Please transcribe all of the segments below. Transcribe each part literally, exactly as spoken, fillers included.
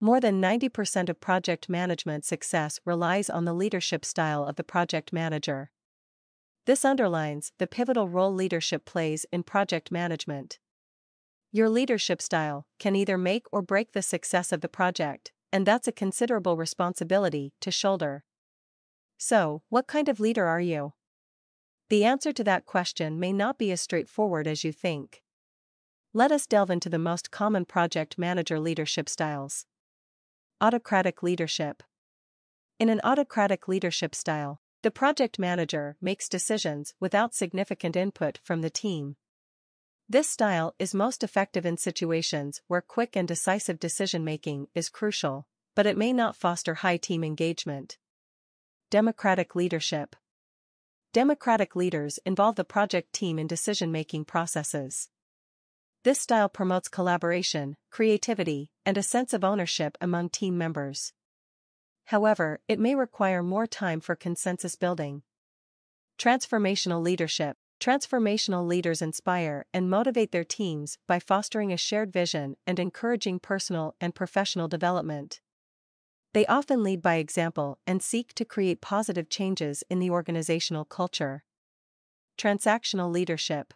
More than ninety percent of project management success relies on the leadership style of the project manager. This underlines the pivotal role leadership plays in project management. Your leadership style can either make or break the success of the project, and that's a considerable responsibility to shoulder. So, what kind of leader are you? The answer to that question may not be as straightforward as you think. Let us delve into the most common project manager leadership styles. Autocratic leadership. In an autocratic leadership style, the project manager makes decisions without significant input from the team. This style is most effective in situations where quick and decisive decision-making is crucial, but it may not foster high team engagement. Democratic leadership. Democratic leaders involve the project team in decision-making processes. This style promotes collaboration, creativity, and a sense of ownership among team members. However, it may require more time for consensus building. Transformational leadership. Transformational leaders inspire and motivate their teams by fostering a shared vision and encouraging personal and professional development. They often lead by example and seek to create positive changes in the organizational culture. Transactional leadership.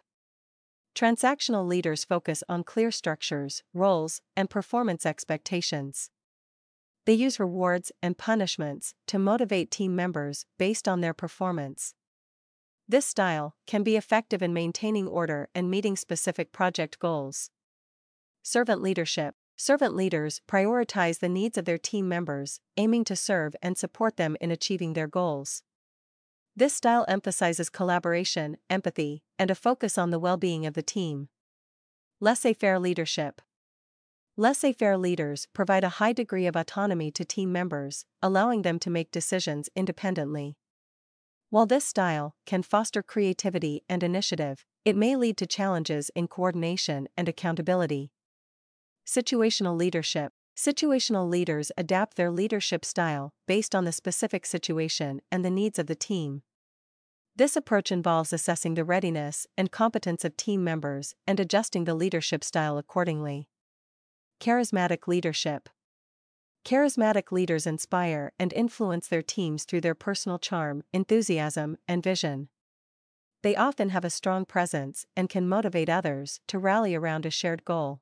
Transactional leaders focus on clear structures, roles, and performance expectations. They use rewards and punishments to motivate team members based on their performance. This style can be effective in maintaining order and meeting specific project goals. Servant leadership. Servant leaders prioritize the needs of their team members, aiming to serve and support them in achieving their goals. This style emphasizes collaboration, empathy, and a focus on the well-being of the team. Laissez-faire leadership. Laissez-faire leaders provide a high degree of autonomy to team members, allowing them to make decisions independently. While this style can foster creativity and initiative, it may lead to challenges in coordination and accountability. Situational leadership. Situational leaders adapt their leadership style based on the specific situation and the needs of the team. This approach involves assessing the readiness and competence of team members and adjusting the leadership style accordingly. Charismatic leadership. Charismatic leaders inspire and influence their teams through their personal charm, enthusiasm, and vision. They often have a strong presence and can motivate others to rally around a shared goal.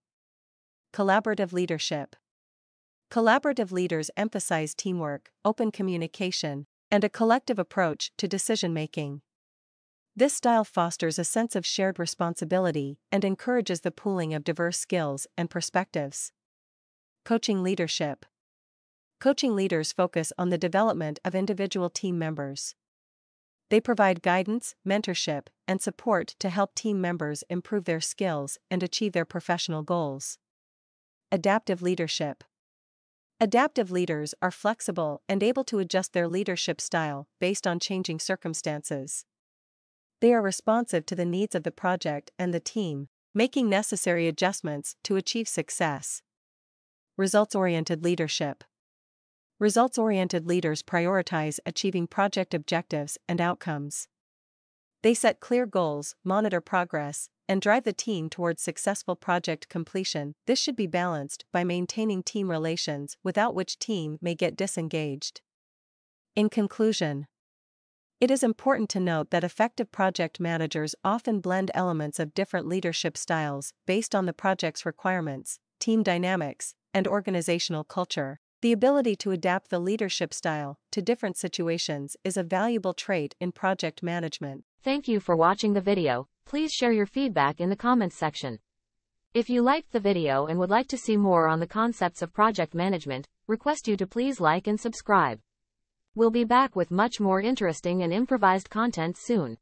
Collaborative leadership. Collaborative leaders emphasize teamwork, open communication, and a collective approach to decision-making. This style fosters a sense of shared responsibility and encourages the pooling of diverse skills and perspectives. Coaching leadership. Coaching leaders focus on the development of individual team members. They provide guidance, mentorship, and support to help team members improve their skills and achieve their professional goals. Adaptive leadership. Adaptive leaders are flexible and able to adjust their leadership style based on changing circumstances. They are responsive to the needs of the project and the team, making necessary adjustments to achieve success. Results-oriented leadership. Results-oriented leaders prioritize achieving project objectives and outcomes. They set clear goals, monitor progress, and drive the team towards successful project completion. This should be balanced by maintaining team relations, without which team may get disengaged. In conclusion, it is important to note that effective project managers often blend elements of different leadership styles based on the project's requirements, team dynamics, and organizational culture. The ability to adapt the leadership style to different situations is a valuable trait in project management. Thank you for watching the video. Please share your feedback in the comments section. If you liked the video and would like to see more on the concepts of project management, request you to please like and subscribe. We'll be back with much more interesting and improvised content soon.